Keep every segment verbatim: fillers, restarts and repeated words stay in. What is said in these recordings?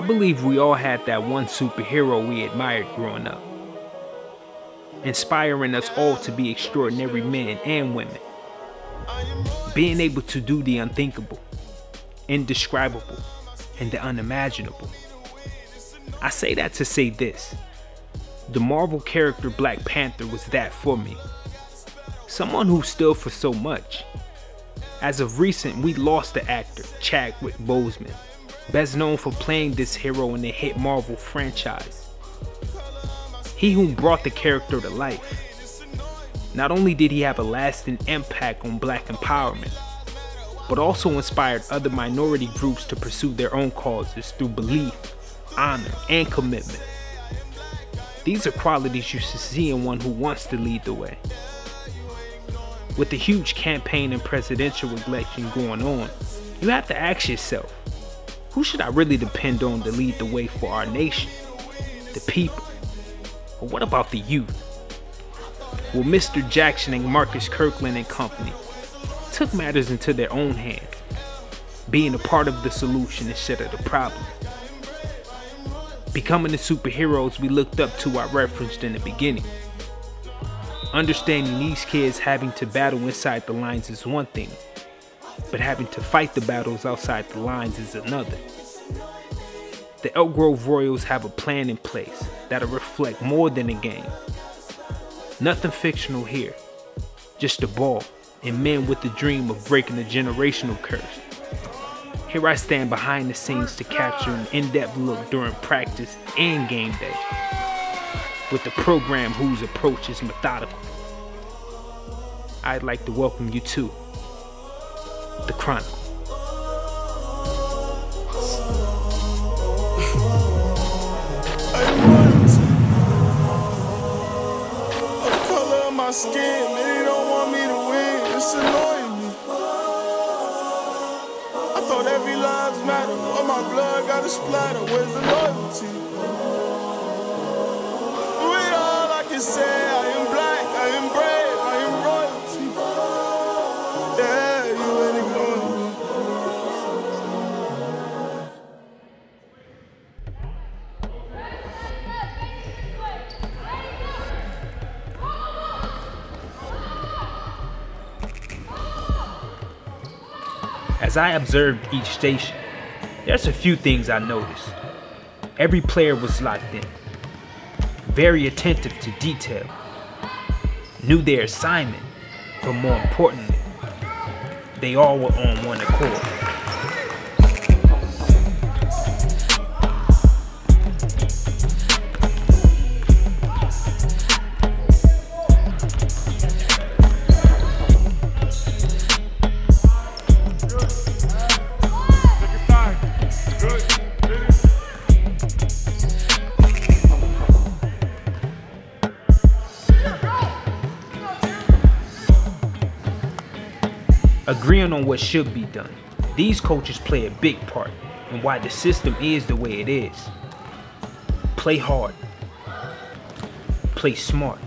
I believe we all had that one superhero we admired growing up, inspiring us all to be extraordinary men and women. Being able to do the unthinkable, indescribable, and the unimaginable. I say that to say this. The Marvel character Black Panther was that for me. Someone who stood for so much. As of recent, we lost the actor, Chadwick Boseman, best known for playing this hero in the hit Marvel franchise. He who brought the character to life. Not only did he have a lasting impact on black empowerment, but also inspired other minority groups to pursue their own causes through belief, honor, and commitment. These are qualities you should see in one who wants to lead the way. With the huge campaign and presidential election going on, you have to ask yourself, who should I really depend on to lead the way for our nation, the people, or what about the youth? Well, Mister Jackson and Marcus Kirkland and company took matters into their own hands, being a part of the solution instead of the problem. Becoming the superheroes we looked up to I referenced in the beginning. Understanding these kids having to battle inside the lines is one thing, but having to fight the battles outside the lines is another. The Elk Grove Royals have a plan in place that'll reflect more than a game. Nothing fictional here, just a ball and men with the dream of breaking the generational curse. Here I stand behind the scenes to capture an in-depth look during practice and game day, with the program whose approach is methodical. I'd like to welcome you to The Chronicle. Skin, they don't want me to win, it's annoying me. I thought every lives matter, all my blood got a splatter, where's the loyalty? With all I can say, I am black, I am brave, I am royalty. Yeah, you ain't ignoring. As I observed each station, there's a few things I noticed. Every player was locked in, very attentive to detail, knew their assignment, but more importantly, they all were on one accord. Agreeing on what should be done, these coaches play a big part in why the system is the way it is. Play hard, play smart,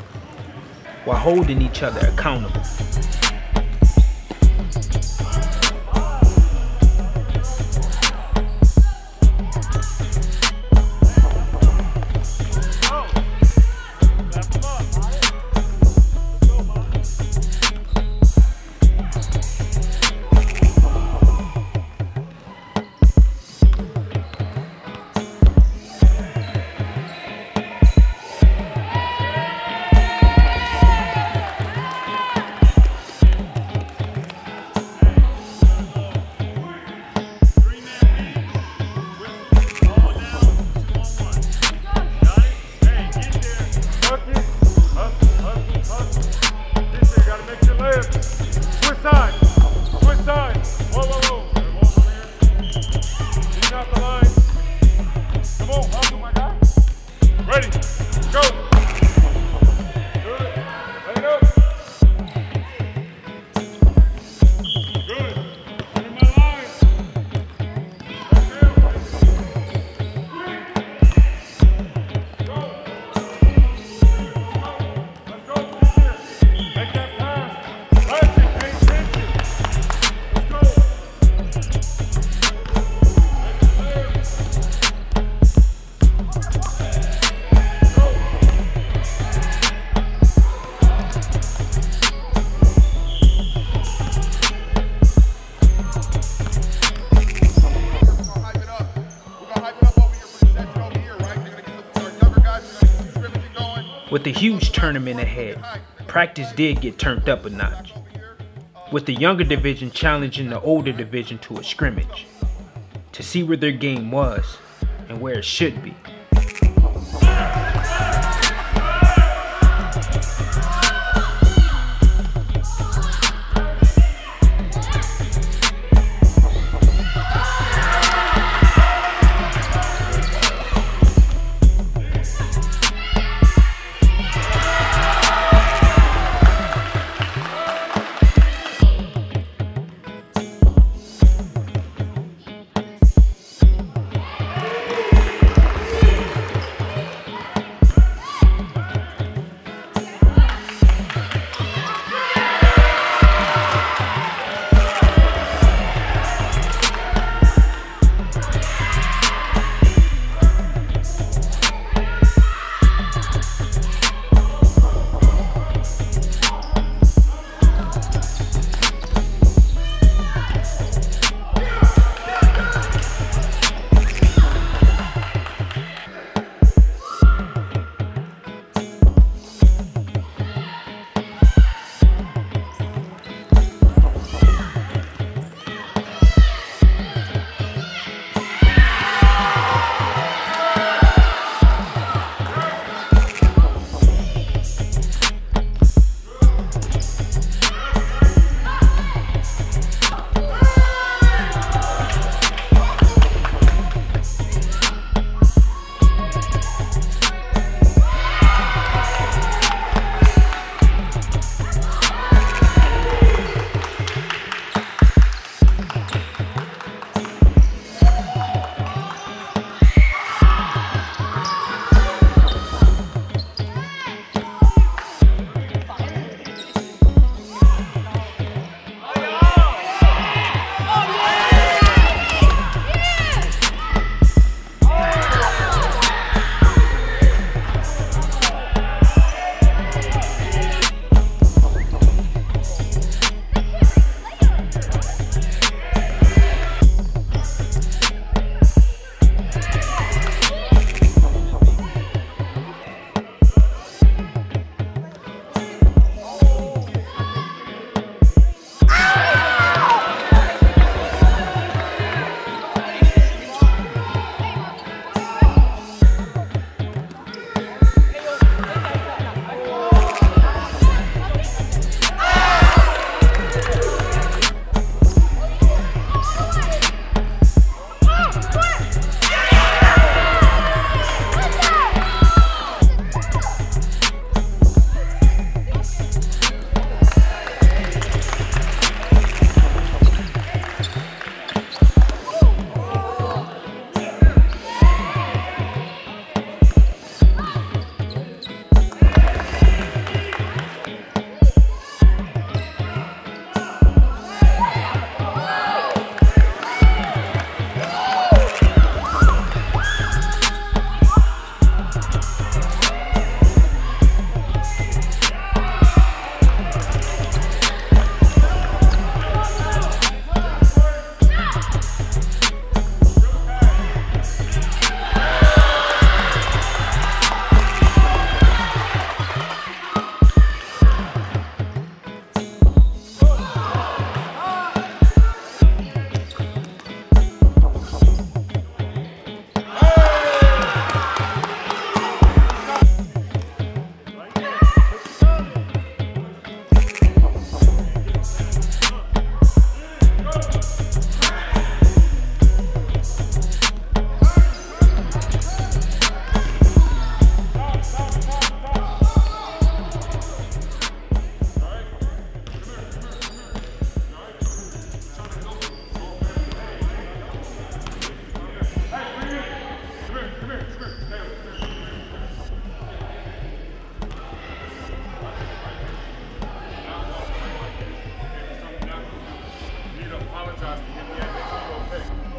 while holding each other accountable. With the huge tournament ahead, practice did get turned up a notch, with the younger division challenging the older division to a scrimmage to see where their game was and where it should be.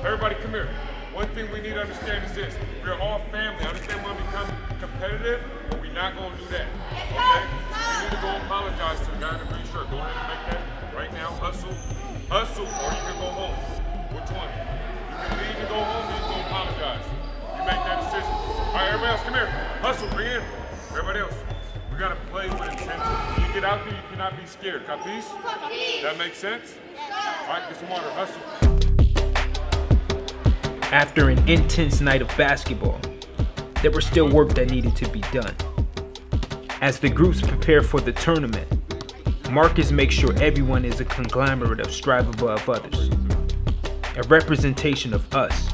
Everybody come here. One thing we need to understand is this. We're all family. Understand when we become competitive, but we're not going to do that. Okay? We need to go apologize to the guy in the green shirt. Go ahead and make that right now. Hustle. Hustle, or you can go home. Which one? You can leave and go home, or you can apologize. You make that decision. All right, everybody else, come here. Hustle, bring in. Everybody else. get out there, you cannot be scared. Capiche? Capiche. That makes sense? Yes. All right, get some water, hustle. After an intense night of basketball, there was still work that needed to be done. As the groups prepare for the tournament, Marcus makes sure everyone is a conglomerate of strive above others, a representation of us.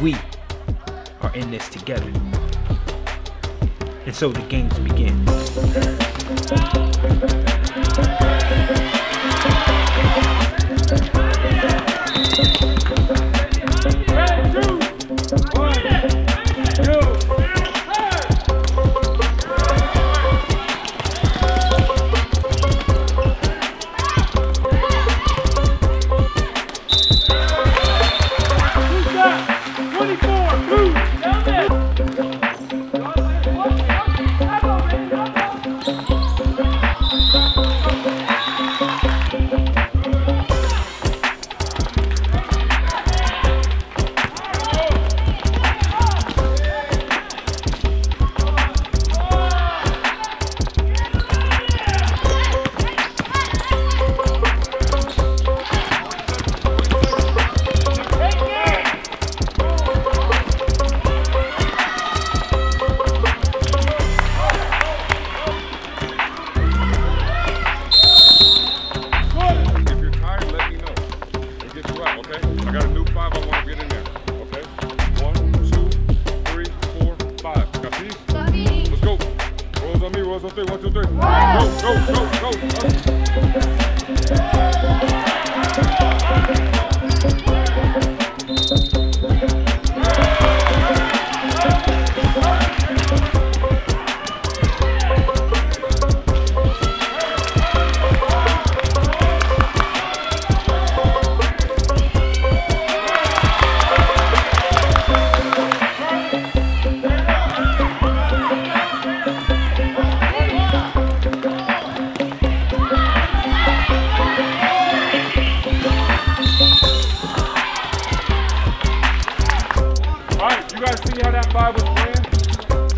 We are in this together. And so the games begin.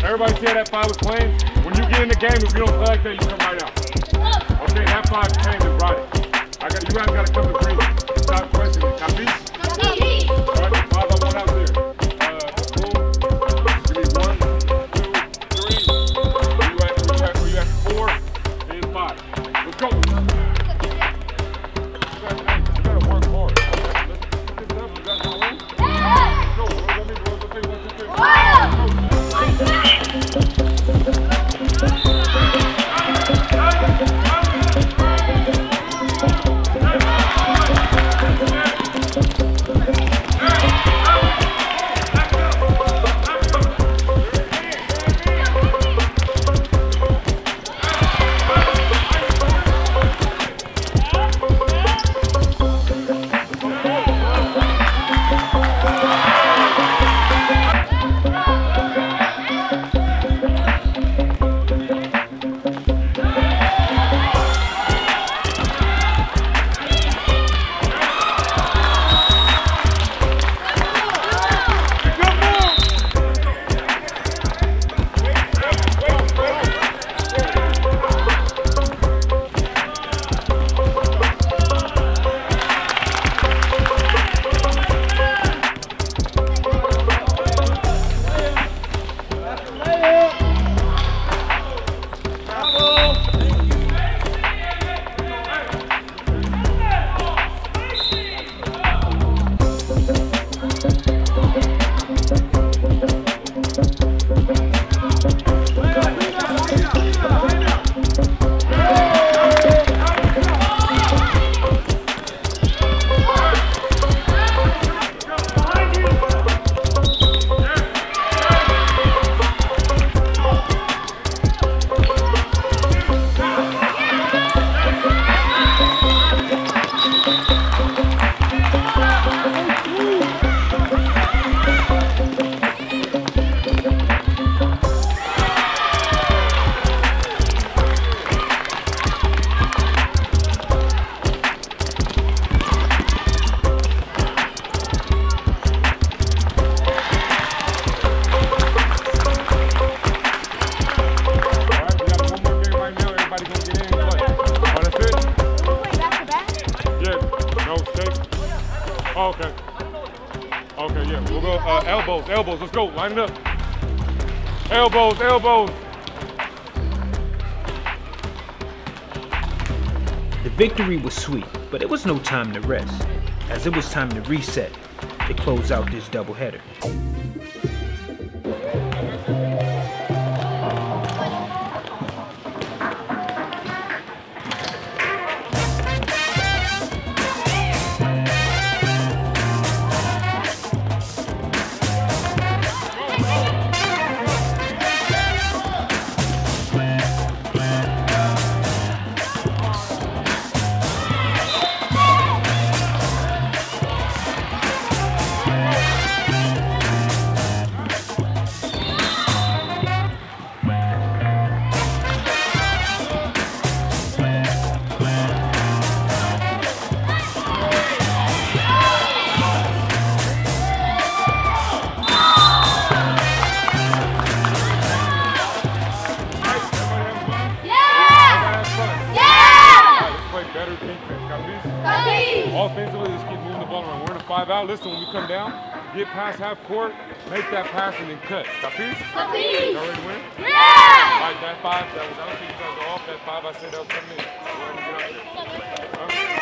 Everybody see how that five was playing? When you get in the game, if you don't play like that, you come right out. Okay, that five came and brought it. I got, you guys got to come to green. Stop questioning. Capiche? Capiche. All right, five on one out there. Uh, boom. Give me one, two, three. Where you at? Where you at? Where you at? Four and five. Let's go. You got to work hard. You got to win. Let's go. Let me go. Let me go. Let me go. Let's go. Let's go. Elbows, elbows, let's go, line it up. Elbows, elbows. The victory was sweet, but it was no time to rest, as it was time to reset to close out this doubleheader. Offensively, just keep moving the ball around. We're in a five out. Listen, when we come down, get past half court, make that pass and then cut. Capiz? Capiz! Y'all ready to win? Yeah! All right, that five, that was, I don't think you guys are off that five. I said that was ten minutes. We're ready to get out there. All right.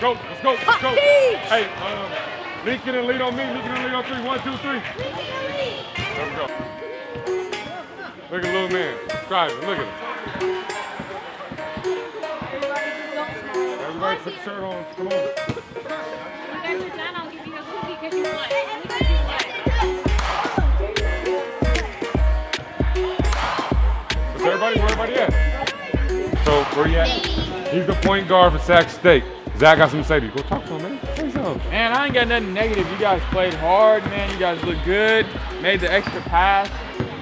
Go, let's go, let's go. Hey, um, Lincoln and lead on me, Lincoln and lead on three. One, two, three. There we go. Look at the little man, driving, look at him. Everybody put the shirt on, come on. You guys are done, I'll give you a cookie because you want. Where's everybody, where everybody at? So, where you at? He's the point guard for Sac State. Zach got something to say to you. Go talk to him, man. Say something. Man, I ain't got nothing negative. You guys played hard, man. You guys look good. Made the extra pass.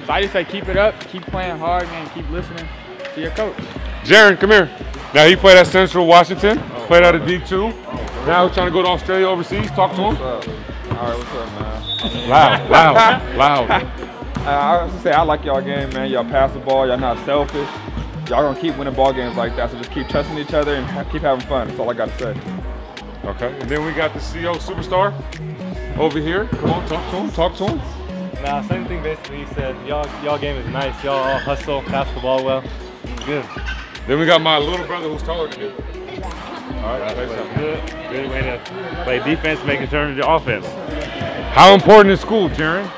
So I just say keep it up. Keep playing hard, man. Keep listening to your coach. Jaron, come here. Now, he played at Central Washington. Oh, played out of D two. Oh, now he's trying to go to Australia overseas. Talk to him. What's up? All right, what's up, man? I mean, loud, loud, loud. Uh, I was going to say, I like y'all game, man. Y'all pass the ball. Y'all not selfish. Y'all gonna keep winning ball games like that, so just keep trusting each other and ha keep having fun. That's all I gotta say. Okay, and then we got the C O superstar over here. Come on, talk to him. Talk to him. Nah, same thing basically. He said y'all y'all game is nice. Y'all all hustle, pass the ball well. It's good. Then we got my little brother who's taller than you. All right, play something. Good, good way to play defense, make it turn into offense. How important is school, Jaron?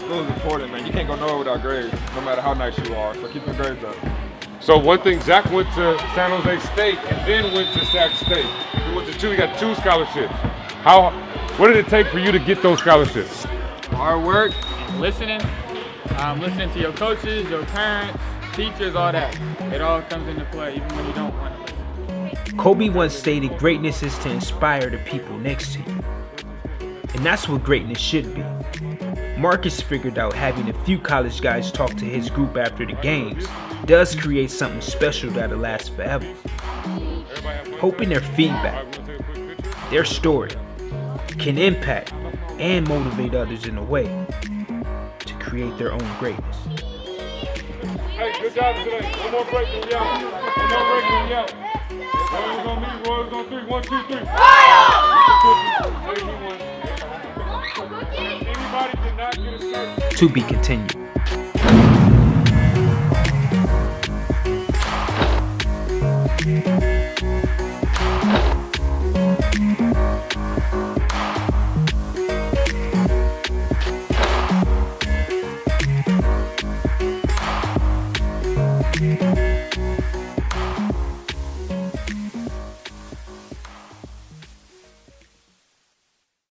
School is important, man. You can't go nowhere without grades, no matter how nice you are. So keep your grades up. So one thing, Zach went to San Jose State and then went to Sac State. He went to two, he got two scholarships. How, what did it take for you to get those scholarships? Hard work, listening, um, listening to your coaches, your parents, teachers, all that. It all comes into play, even when you don't want to listen. Kobe once stated, greatness is to inspire the people next to you. and that's what greatness should be. Marcus figured out having a few college guys talk to his group after the games does create something special that'll last forever. Hoping their feedback, their story, can impact and motivate others in a way to create their own greatness. Hey, good job today. One more break and we out. One more break and we out. Royals on me, Royals on three. One, two, three. Royals! Everybody did not get a start. To be continued.